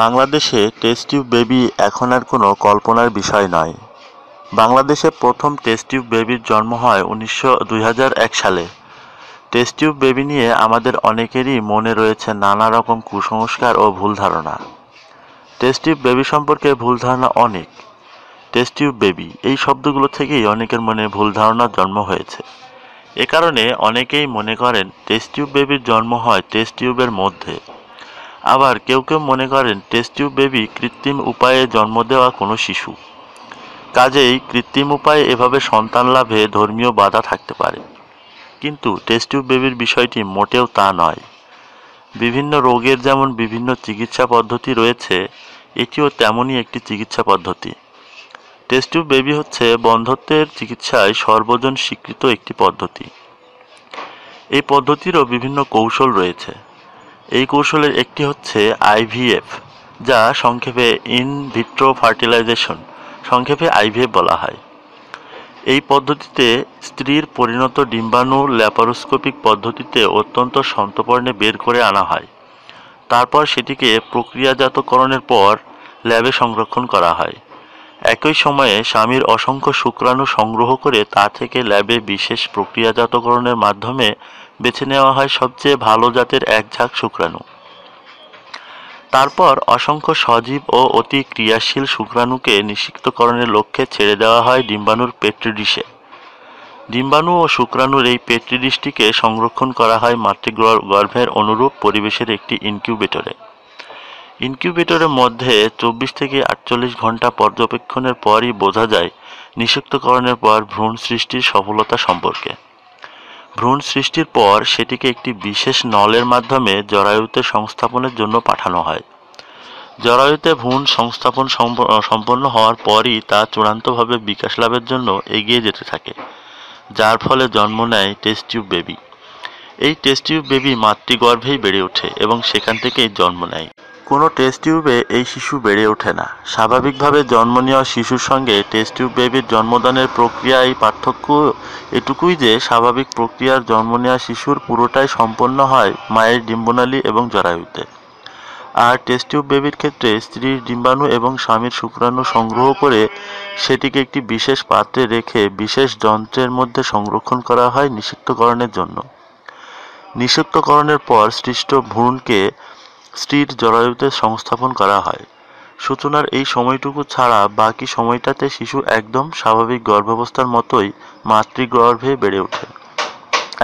বাংলাদেশে টেস্টটিউব বেবি এখন আর কোনো কল্পনার বিষয় নয়। বাংলাদেশে প্রথম টেস্টটিউব বেবির জন্ম হয় 2001 সালে। টেস্টটিউব বেবি নিয়ে আমাদের অনেকেরই মনে রয়েছে নানা রকম কুসংস্কার ও ভুল ধারণা। টেস্টটিউব বেবি সম্পর্কে ভুল ধারণা অনেক। টেস্টটিউব বেবি এই শব্দগুলো থেকেই অনেকের মনে ভুল ধারণার জন্ম হয়েছে। এ কারণে অনেকেই মনে করেন টেস্টটিউব বেবির জন্ম হয় টেস্টটিউবের মধ্যে। আবার কেউ কেউ মনে করেন টেস্টটিউব বেবি কৃত্রিম উপায়ে জন্ম দেওয়া কোনো শিশু। কাজেই কৃত্রিম উপায়ে এভাবে সন্তান লাভে ধর্মীয় বাধা থাকতে পারে, কিন্তু টেস্টটিউব বেবির বিষয়টি মোটেও তা নয়। বিভিন্ন রোগের যেমন বিভিন্ন চিকিৎসা পদ্ধতি রয়েছে, এটিও তেমনই একটি চিকিৎসা পদ্ধতি। টেস্টটিউব বেবি হচ্ছে বন্ধ্যত্বের চিকিৎসায় সর্বজন স্বীকৃত একটি পদ্ধতি। এই পদ্ধতিরও বিভিন্ন কৌশল রয়েছে। এই কৌশলের একটি হচ্ছে আইভিএফ, যা সংক্ষেপে ইন ভিট্রো ফার্টিলাইজেশন, সংক্ষেপে আইভিএফ বলা হয়। এই পদ্ধতিতে স্ত্রীর পরিণত ডিম্বাণু ল্যাপারোস্কোপিক পদ্ধতিতে অত্যন্ত সন্তর্পণে বের করে আনা হয়। তারপর সেটিকে প্রক্রিয়াজাতকরণের পর ল্যাবে সংরক্ষণ করা হয়। একই সময়ে স্বামীর অসংখ্য শুক্রাণু সংগ্রহ করে তা থেকে ল্যাবে বিশেষ প্রক্রিয়াজাতকরণের মাধ্যমে বেছে নেওয়া হয় সবচেয়ে ভালো জাতের এক ঝাঁক শুক্রাণু। তারপর অসংখ্য সজীব ও অতি ক্রিয়াশীল শুক্রাণুকে নিষিক্তকরণের লক্ষ্যে ছেড়ে দেওয়া হয় ডিম্বাণুর পেট্রিডিশে। ডিম্বাণু ও শুক্রাণুর এই পেট্রিডিশটিকে সংরক্ষণ করা হয় মাতৃগর্ভের অনুরূপ পরিবেশের একটি ইনকিউবেটরে। ইনকিউবেটরের মধ্যে 24 থেকে 48 ঘন্টা পর্যবেক্ষণের পরই বোঝা যায় নিষিক্তকরণের পর ভ্রূণ সৃষ্টির সফলতা সম্পর্কে। ভ্রূণ সৃষ্টির পর সেটিকে একটি বিশেষ নলের মাধ্যমে জরায়ুতে সংস্থাপনের জন্য পাঠানো হয়। জরায়ুতে ভ্রূণ সংস্থাপন সম্পন্ন হওয়ার পরই তা চূড়ান্তভাবে বিকাশ লাভের জন্য এগিয়ে যেতে থাকে, যার ফলে জন্ম নেয় টেস্টটিউব বেবি। এই টেস্টটিউব বেবি মাতৃগর্ভেই বেড়ে ওঠে এবং সেখান থেকেই জন্ম নেয়। কোনো টেস্টটিউবে এই শিশু বেড়ে ওঠে না। স্বাভাবিকভাবে জন্ম নেওয়া শিশুর সঙ্গে টেস্টটিউব বেবির জন্মদানের প্রক্রিয়ায় পার্থক্য এটুকুই যে, স্বাভাবিক প্রক্রিয়ার জন্ম নেওয়া শিশুর পুরোটাই সম্পন্ন হয় মায়ের ডিম্বনালী এবং জরায়ুতে, আর টেস্টটিউব বেবির ক্ষেত্রে স্ত্রীর ডিম্বাণু এবং স্বামীর শুক্রাণু সংগ্রহ করে সেটিকে একটি বিশেষ পাত্রে রেখে বিশেষ যন্ত্রের মধ্যে সংরক্ষণ করা হয় নিষিক্তকরণের জন্য। নিষিক্তকরণের পর সৃষ্ট ভ্রূণকে স্ত্রীর জরায়ুতে সংস্থাপন করা হয়। সূচনার এই সময়টুকু ছাড়া বাকি সময়টাতে শিশু একদম স্বাভাবিক গর্ভাবস্থার মতোই মাতৃগর্ভে বেড়ে ওঠে।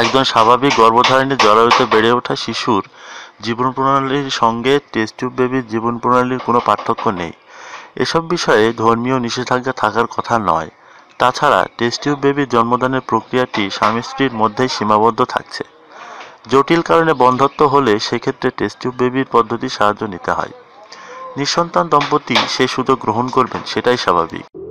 একজন স্বাভাবিক গর্ভধারিণী জরায়ুতে বেড়ে ওঠা শিশুর জীবন প্রণালীর সঙ্গে টেস্টটিউব বেবির জীবন প্রণালীর কোনো পার্থক্য নেই। এসব বিষয়ে ধর্মীয় নিষেধাজ্ঞা থাকার কথা নয়। তাছাড়া টেস্টটিউব বেবির জন্মদানের প্রক্রিয়াটি স্বামী স্ত্রীর মধ্যেই সীমাবদ্ধ থাকছে। জটিল কারণে বন্ধ্যত্ব হলে সেক্ষেত্রে টেস্টটিউব বেবির পদ্ধতি সাহায্য নিতে হয়। নিঃসন্তান দম্পতি সেই সুযোগ গ্রহণ করবেন, সেটাই স্বাভাবিক।